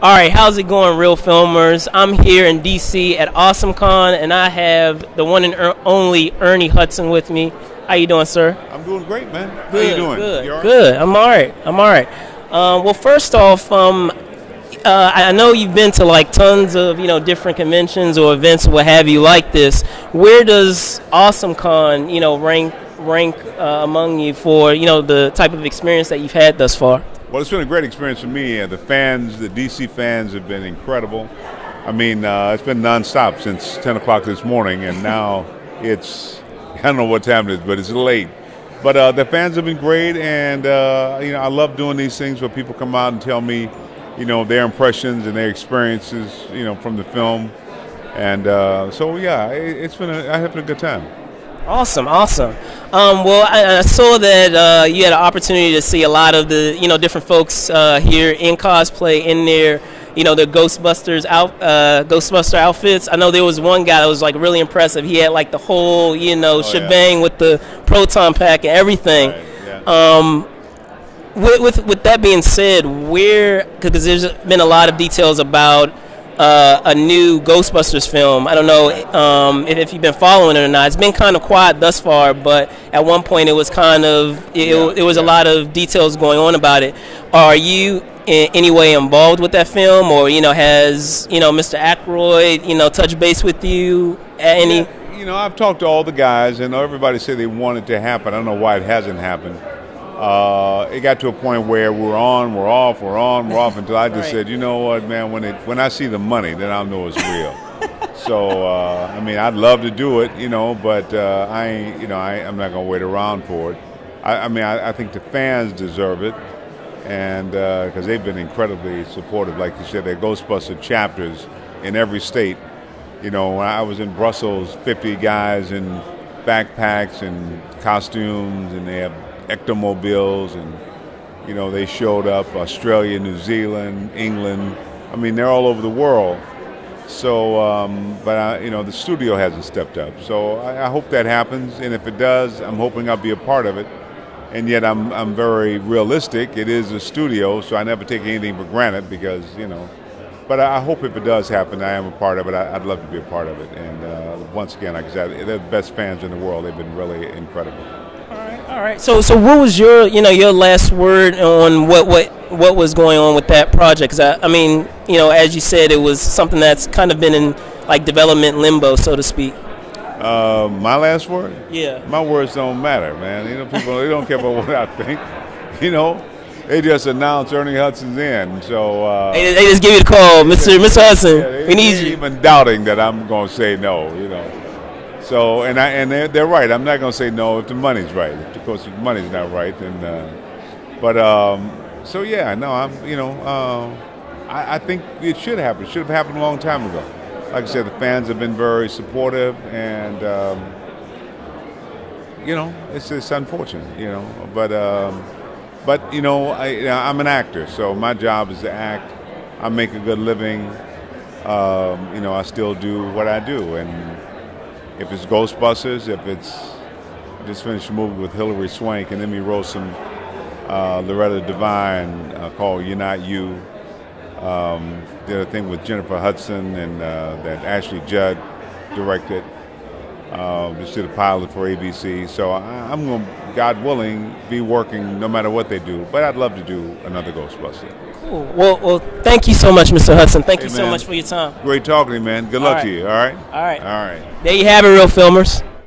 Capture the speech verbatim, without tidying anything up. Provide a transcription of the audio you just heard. All right, how's it going, Real Filmers? I'm here in D C at Awesome Con, and I have the one and er only Ernie Hudson with me. How you doing, sir? I'm doing great, man. Good, How you doing? Good, you all right? Good. I'm all right. I'm all right. Um, well, first off, um, uh, I know you've been to like tons of you know different conventions or events, or what have you, like this. Where does Awesome Con, you know, rank rank uh, among you for you know the type of experience that you've had thus far? Well, it's been a great experience for me. The fans, the D C fans have been incredible. I mean, uh, it's been nonstop since ten o'clock this morning, and now it's, I don't know what time it is, but it's late. But uh, the fans have been great, and uh, you know, I love doing these things where people come out and tell me, you know, their impressions and their experiences, you know, from the film. And uh, so, yeah, it, it's been, a, I had a good time. Awesome, awesome. Um, well, I, I saw that uh, you had an opportunity to see a lot of the, you know, different folks uh, here in cosplay, in their, you know, their Ghostbusters out, uh, Ghostbuster outfits. I know there was one guy that was like really impressive. He had like the whole, you know, oh, shebang yeah. with the proton pack and everything. Right, yeah. um, with, with with that being said, where, because there's been a lot of details about Uh, a new Ghostbusters film. I don't know um, if, if you've been following it or not. It's been kind of quiet thus far, but at one point it was kind of, it, yeah, it, it was yeah. a lot of details going on about it. Are you in any way involved with that film, or, you know, has, you know, Mister Aykroyd, you know, touched base with you at any? Yeah, you know, I've talked to all the guys, and everybody said they want it to happen. I don't know why it hasn't happened. Uh, it got to a point where we're on, we're off, we're on, we're off, until I just right. said, you know what, man, when it, when I see the money, then I'll know it's real. So, uh, I mean, I'd love to do it, you know, but uh, I ain't, you know, I, I'm not going to wait around for it. I, I mean, I, I think the fans deserve it, and because uh, they've been incredibly supportive. Like you said, there are Ghostbuster chapters in every state. You know, when I was in Brussels, fifty guys in backpacks and costumes, and they have Ectomobiles, and you know they showed up. Australia, New Zealand, England. I mean, they're all over the world. So, um, but I, you know, the studio hasn't stepped up. So I, I hope that happens, and if it does, I'm hoping I'll be a part of it. And yet, I'm I'm very realistic. It is a studio, so I never take anything for granted, because you know. But I, I hope if it does happen, I am a part of it. I, I'd love to be a part of it. And uh, once again, like I said, they're the best fans in the world. They've been really incredible. All right. So, so what was your, you know, your last word on what what what was going on with that project? 'Cause I, I mean, you know, as you said, it was something that's kind of been in like development limbo, so to speak. Uh, my last word? Yeah. My words don't matter, man. You know, people they don't care about what I think. You know, they just announced Ernie Hudson's in. So uh, they, they just give you the call, Mister Mister Hudson. Yeah, they, we need you. Even doubting that I'm gonna say no, you know. So, and I and they're, they're right. I'm not going to say no if the money's right. Of course, if the money's not right, then. Uh, but um, so yeah, no, I'm you know, uh, I, I think it should happen. It should have happened a long time ago. Like I said, the fans have been very supportive, and um, you know, it's it's unfortunate, you know. But um, but you know, I, I'm an actor, so my job is to act. I make a good living. Um, you know, I still do what I do, and. If it's Ghostbusters, if it's, I just finished a movie with Hilary Swank and Emmy Rossum, uh, Loretta Devine, uh, called You're Not You. Um, did a thing with Jennifer Hudson, and uh, that Ashley Judd directed. Uh, just did a pilot for A B C. So I, I'm going to, God willing, be working no matter what they do. But I'd love to do another Ghostbuster. Cool. Well, well, thank you so much, Mister Hudson. Thank hey, you man. so much for your time. Great talking to you, man. Good all luck right. to you, all right? All right. All right. There you have it, Real Filmers.